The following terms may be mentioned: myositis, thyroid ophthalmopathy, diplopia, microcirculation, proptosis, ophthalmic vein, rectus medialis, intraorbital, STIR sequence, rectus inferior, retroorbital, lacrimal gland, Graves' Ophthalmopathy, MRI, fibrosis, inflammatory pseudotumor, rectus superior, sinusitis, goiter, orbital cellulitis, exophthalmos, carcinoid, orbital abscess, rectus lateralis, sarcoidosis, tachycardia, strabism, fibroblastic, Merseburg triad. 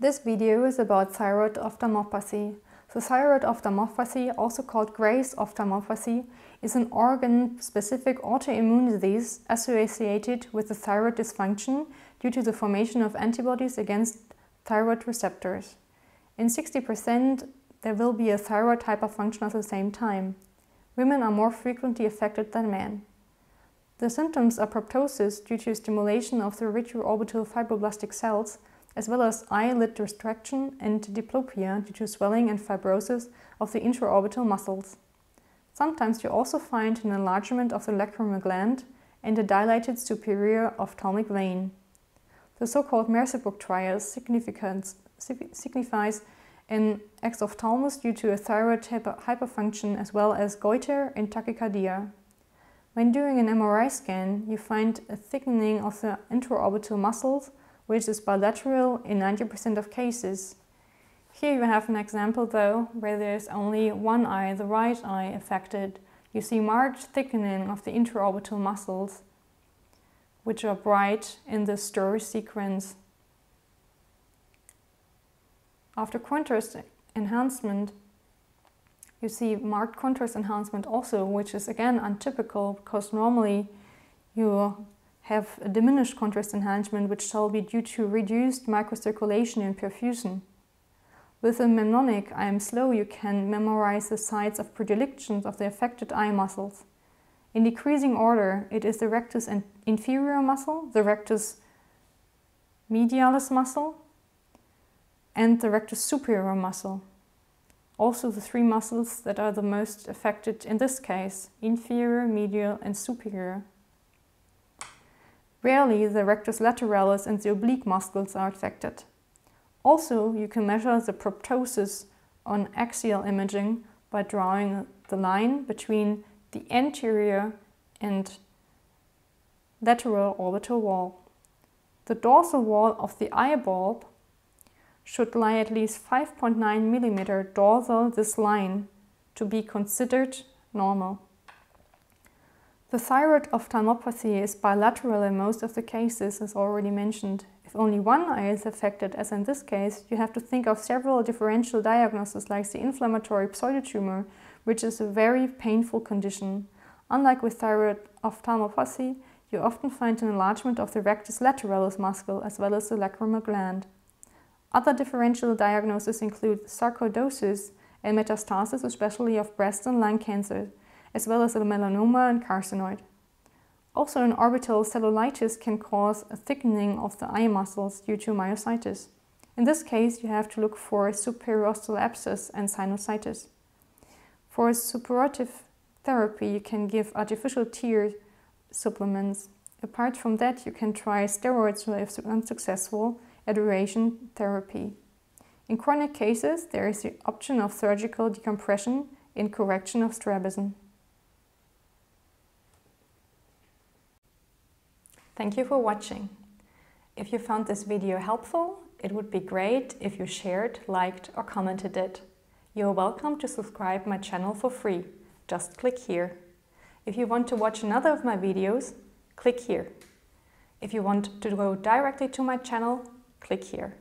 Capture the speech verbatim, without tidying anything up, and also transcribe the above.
This video is about thyroid ophthalmopathy. So thyroid ophthalmopathy, also called Graves' ophthalmopathy, is an organ-specific autoimmune disease associated with the thyroid dysfunction due to the formation of antibodies against thyroid receptors. In sixty percent, there will be a thyroid hyperfunction at the same time. Women are more frequently affected than men. The symptoms are proptosis due to stimulation of the retroorbital fibroblastic cells, as well as eyelid distraction and diplopia due to swelling and fibrosis of the intraorbital muscles. Sometimes you also find an enlargement of the lacrimal gland and a dilated superior ophthalmic vein. The so-called Merseburg triad signifies an exophthalmos due to a thyroid hyperfunction as well as goiter and tachycardia. When doing an M R I scan, you find a thickening of the intraorbital muscles, which is bilateral in ninety percent of cases. Here you have an example though, where there is only one eye, the right eye, affected. You see marked thickening of the intraorbital muscles, which are bright in the STIR sequence. After contrast enhancement, you see marked contrast enhancement also, which is again untypical because normally you have a diminished contrast enhancement, which shall be due to reduced microcirculation and perfusion. With a mnemonic I am slow, you can memorize the sites of predilections of the affected eye muscles. In decreasing order, it is the rectus inferior muscle, the rectus medialis muscle, and the rectus superior muscle. Also the three muscles that are the most affected in this case, inferior, medial, and superior. Rarely, the rectus lateralis and the oblique muscles are affected. Also, you can measure the proptosis on axial imaging by drawing the line between the anterior and lateral orbital wall. The dorsal wall of the eyeball should lie at least five point nine millimeters dorsal this line to be considered normal. The thyroid ophthalmopathy is bilateral in most of the cases, as already mentioned. If only one eye is affected, as in this case, you have to think of several differential diagnoses like the inflammatory pseudotumor, which is a very painful condition. Unlike with thyroid ophthalmopathy, you often find an enlargement of the rectus lateralis muscle as well as the lacrimal gland. Other differential diagnoses include sarcoidosis and metastasis, especially of breast and lung cancer, as well as a melanoma and carcinoid. Also, an orbital cellulitis can cause a thickening of the eye muscles due to myositis. In this case, you have to look for superior orbital abscess and sinusitis. For supportive therapy, you can give artificial tear supplements. Apart from that, you can try steroids or, if unsuccessful, ablation therapy. In chronic cases, there is the option of surgical decompression in correction of strabism. Thank you for watching. If you found this video helpful, it would be great if you shared, liked or commented it. You are welcome to subscribe my channel for free. Just click here. If you want to watch another of my videos, click here. If you want to go directly to my channel, click here.